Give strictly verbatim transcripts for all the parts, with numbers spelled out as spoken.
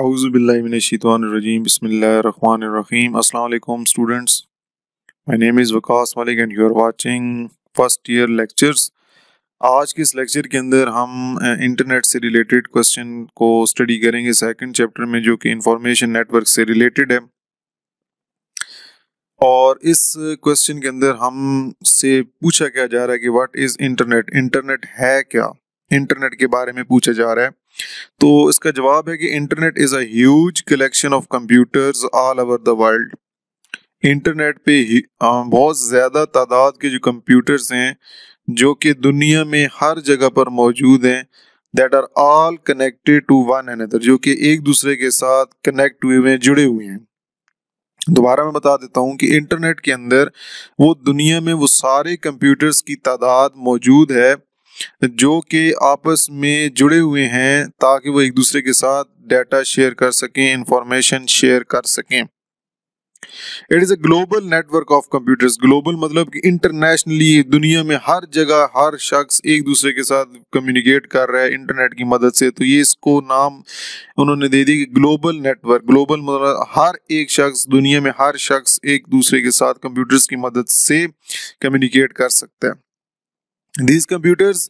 Auzubillahi minash shaitanir rajeem. Bismillahir rahmanir raheem. Assalamu alaikum students. My name is Vakash Malik and you are watching first year lectures. आज के इस lecture के अंदर हम internet से related question को study करेंगे सेकंड चैप्टर में, जो कि इंफॉर्मेशन नेटवर्क से रिलेटेड है। और इस क्वेश्चन के अंदर हम से पूछा क्या जा रहा है कि व्हाट इज इंटरनेट, इंटरनेट है क्या, इंटरनेट के बारे में पूछा जा रहा है। तो इसका जवाब है कि internet is a huge collection of computers all over the world. Internet पे बहुत ज़्यादा तादाद के जो कंप्यूटर्स हैं जो कि दुनिया में हर जगह पर मौजूद हैं, that are all connected to one another, जो कि एक दूसरे के साथ कनेक्ट हुए हुए जुड़े हुए हैं। दोबारा मैं बता देता हूँ कि इंटरनेट के अंदर वो दुनिया में वो सारे कंप्यूटर्स की तादाद मौजूद है जो कि आपस में जुड़े हुए हैं, ताकि वो एक दूसरे के साथ डाटा शेयर कर सकें, इंफॉर्मेशन शेयर कर सकें। It is a global network of computers. Global मतलब कि इंटरनेशनली, दुनिया में हर जगह हर शख्स एक दूसरे के साथ कम्युनिकेट कर रहा है इंटरनेट की मदद से। तो ये इसको नाम उन्होंने दे दिया कि ग्लोबल नेटवर्क। ग्लोबल मतलब हर एक शख्स, दुनिया में हर शख्स एक दूसरे के साथ कंप्यूटर्स की मदद से कम्युनिकेट कर सकता है। These computers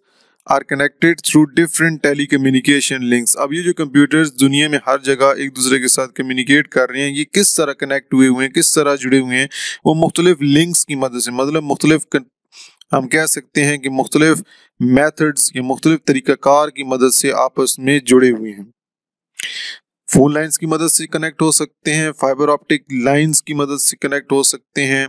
are connected through different telecommunication links. अब ये जो कंप्यूटर्स दुनिया में हर जगह एक दूसरे के साथ कम्युनिकेट कर रहे हैं, ये किस तरह कनेक्ट हुए हुए हैं, किस तरह जुड़े हुए हैं, वो मुख्तलिफ लिंक्स की मदद से, मतलब मुख्तलिफ हम कह सकते हैं कि मुख्तलिफ मेथड्स या मुख्तलिफ तरीक़ाकार की मदद से आपस में जुड़े हुए हैं। फ़ोन लाइन्स की मदद से कनेक्ट हो सकते हैं, फाइबर ऑप्टिक लाइन्स की मदद से कनेक्ट हो सकते हैं,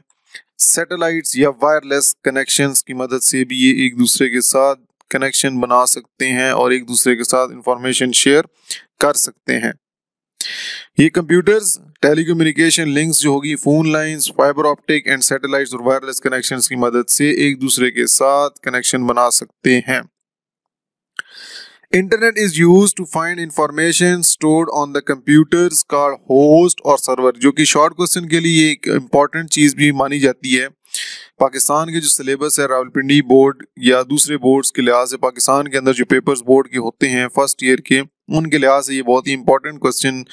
सैटेलाइट्स या वायरलेस कनेक्शंस की मदद से भी ये एक दूसरे के साथ कनेक्शन बना सकते हैं और एक दूसरे के साथ इंफॉर्मेशन शेयर कर सकते हैं। ये कंप्यूटर्स टेलीकम्युनिकेशन लिंक्स जो होगी, phone lines, fibre optic and satellites और वायरलेस कनेक्शंस की मदद से एक दूसरे के साथ कनेक्शन बना सकते हैं। Internet is use to find information stored on the computers called host और सर्वर, जो कि शॉर्ट क्वेश्चन के लिए एक इम्पॉर्टेंट चीज़ भी मानी जाती है। पाकिस्तान के जो सिलेबस है रावलपिंडी बोर्ड या दूसरे बोर्ड्स के लिहाज से, पाकिस्तान के अंदर जो पेपर्स बोर्ड के होते हैं फर्स्ट ईयर के, उनके लिहाज से ये बहुत ही इंपॉर्टेंट क्वेश्चन,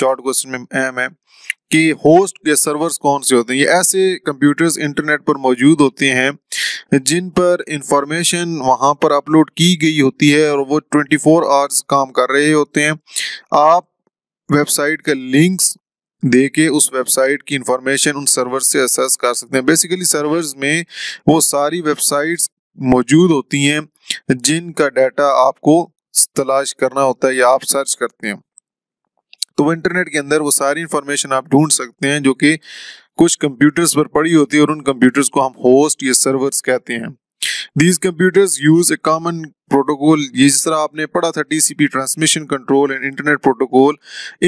शॉर्ट क्वेश्चन में अहम है कि होस्ट या सर्वर्स कौन से होते हैं। ये ऐसे कंप्यूटर्स इंटरनेट पर मौजूद होते हैं जिन पर इंफॉर्मेशन वहाँ पर अपलोड की गई होती है और वो चौबीस आवर्स काम कर रहे होते हैं। आप वेबसाइट का लिंक्स देके उस वेबसाइट की इंफॉर्मेशन उन सर्वर से एक्सेस कर सकते हैं। बेसिकली सर्वर्स में वो सारी वेबसाइट्स मौजूद होती हैं जिनका डाटा आपको तलाश करना होता है या आप सर्च करते हैं। तो वो इंटरनेट के अंदर वो सारी इंफॉर्मेशन आप ढूंढ सकते हैं जो कि कुछ कंप्यूटर्स पर पड़ी होती है, और उन कंप्यूटर्स को हम होस्ट या सर्वर्स कहते हैं। These computers use a common protocol, ये जिस तरह आपने पढ़ा था TCP transmission control and internet protocol,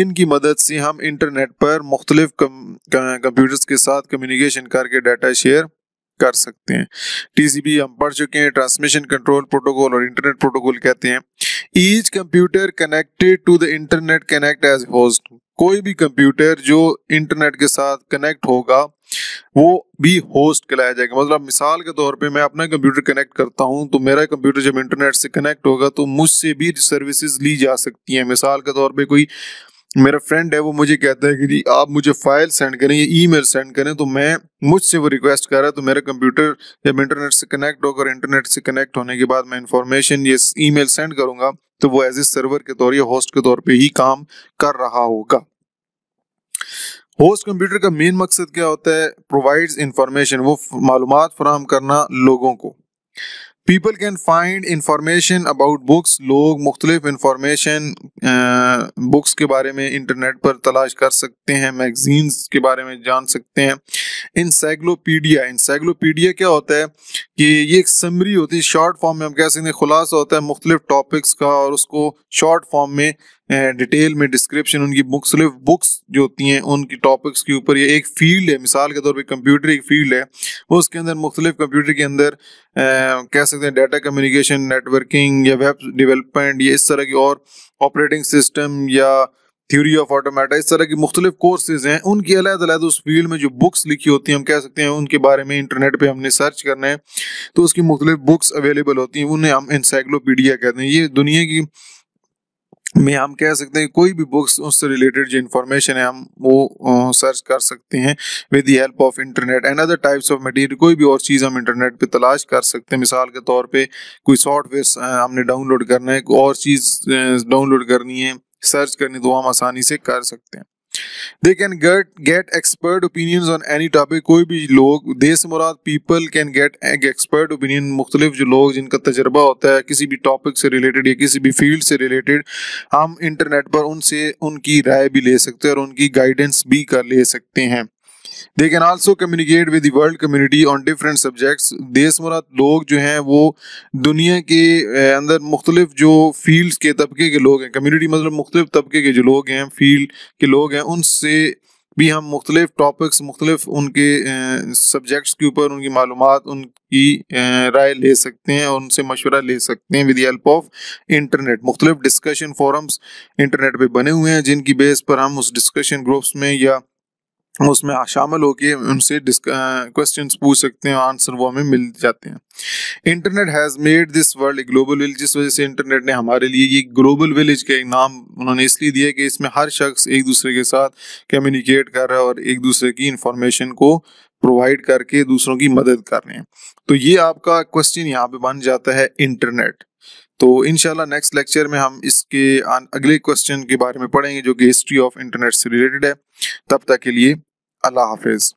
इनकी मदद से हम इंटरनेट पर मुख्तलिफ कंप्यूटर्स के साथ कम्युनिकेशन करके डाटा शेयर कर सकते हैं। टीसीपी हम पढ़ चुके हैं, ट्रांसमिशन कंट्रोल प्रोटोकॉल और इंटरनेट प्रोटोकॉल कहते हैं। Each computer connected to the internet connect as host, कोई भी कंप्यूटर जो इंटरनेट के साथ कनेक्ट होगा वो भी होस्ट कहलाया जाएगा। मतलब मिसाल के तौर पे मैं अपना कंप्यूटर कनेक्ट करता हूँ, तो मेरा कंप्यूटर जब इंटरनेट से कनेक्ट होगा तो मुझसे भी सर्विसेज ली जा सकती हैं। मिसाल के तौर पे कोई मेरा फ्रेंड है, वो मुझे कहता है कि जी आप मुझे फाइल सेंड करें या ईमेल सेंड करें, तो मैं मुझसे वो रिक्वेस्ट कर रहा है, तो मेरा कंप्यूटर जब इंटरनेट से कनेक्ट होकर इंटरनेट से कनेक्ट होने के बाद मैं इंफॉर्मेशन या ईमेल सेंड करूँगा, तो वो एज ए सर्वर के तौर या होस्ट के तौर पे ही काम कर रहा होगा। होस्ट कंप्यूटर का मेन मकसद क्या होता है? प्रोवाइड्स इंफॉर्मेशन, वो मालूमात फराहम करना लोगों को। People can find information about books, लोग मुख्तलिफ इंफॉर्मेशन बुक्स के बारे में इंटरनेट पर तलाश कर सकते हैं, मैगजीन्स के बारे में जान सकते हैं। इंसाइक्लोपीडिया, इंसाइक्लोपीडिया क्या होता है कि ये एक समरी होती है, शॉर्ट फॉर्म में हम कह सकते हैं खुलासा होता है मुख्तलिफ टॉपिक्स का, और उसको शॉर्ट फॉर्म में डिटेल में डिस्क्रिप्शन उनकी मुख्तलिफ बुक्स जो होती हैं उनकी टॉपिक्स के ऊपर। ये एक फील्ड है, मिसाल के तौर पे कंप्यूटर एक फील्ड है, उसके अंदर मुख्तलिफ कंप्यूटर के अंदर आ, कह सकते हैं डाटा कम्युनिकेशन, नेटवर्किंग या वेब डेवलपमेंट, ये इस तरह की, और ऑपरेटिंग सिस्टम या थ्योरी ऑफ ऑटोमेटा, इस तरह की मुख्तलिफ कोर्सेज हैं, उनकी अलग अलग उस फील्ड में जो बुक्स लिखी होती हैं हम कह सकते हैं उनके बारे में इंटरनेट पे हमने सर्च करना है तो उसकी मुख्तलिफ बुक्स अवेलेबल होती हैं, उन्हें हम इंसाइक्लोपीडिया कहते हैं। ये दुनिया की में हम कह सकते हैं कोई भी बुक्स उससे रिलेटेड जो इन्फॉर्मेशन है हम वो सर्च कर सकते हैं with the help of internet and other types of material. कोई भी और चीज़ हम इंटरनेट पे तलाश कर सकते हैं। मिसाल के तौर पे कोई सॉफ्टवेयर हमने डाउनलोड करना है, कोई और चीज़ डाउनलोड करनी है, सर्च करनी, तो हम आसानी से कर सकते हैं। They can get get expert opinions on any topic. कोई भी लोग, दे से मुराद people can get expert opinion, मुख्तलिफ जो लोग जिनका तजर्बा होता है किसी भी टॉपिक से रिलेटेड या किसी भी फील्ड से रिलेटेड, हम इंटरनेट पर उनसे उनकी राय भी ले सकते हैं और उनकी गाइडेंस भी कर ले सकते हैं। They can also communicate with the world community on different subjects. देश मुराद लोग जो हैं वो दुनिया के अंदर मुख्तलिफ जो फील्ड्स के तबके के लोग हैं, कम्युनिटी मतलब मुख्तलिफ तबके के जो लोग हैं, फील्ड के लोग हैं, उनसे भी हम मुख्तलिफ टॉपिक्स, मुख्तलिफ उनके सब्जेक्ट्स के ऊपर उनकी मालूमात, उनकी राय ले सकते हैं और उनसे मशवरा ले सकते हैं with the help of internet. मुख्तलिफ डिस्कशन फोरम्स इंटरनेट पर बने हुए हैं जिनकी बेस पर हम उस डिस्कशन ग्रुप्स में या उसमें शामिल होकर उनसे क्वेश्चंस पूछ सकते हैं, आंसर वो हमें मिल जाते हैं। Internet has made this world a global village. जिस वजह से इंटरनेट ने हमारे लिए ये ग्लोबल विलेज का एक नाम उन्होंने इसलिए दिया कि इसमें हर शख्स एक दूसरे के साथ कम्युनिकेट कर रहा है और एक दूसरे की इंफॉर्मेशन को प्रोवाइड करके दूसरों की मदद कर रहे हैं। तो ये आपका क्वेश्चन यहाँ पे बन जाता है इंटरनेट। तो इंशाल्लाह नेक्स्ट लेक्चर में हम इसके अगले क्वेश्चन के बारे में पढ़ेंगे जो कि हिस्ट्री ऑफ इंटरनेट से रिलेटेड है। तब तक के लिए अल्लाह हाफिज़।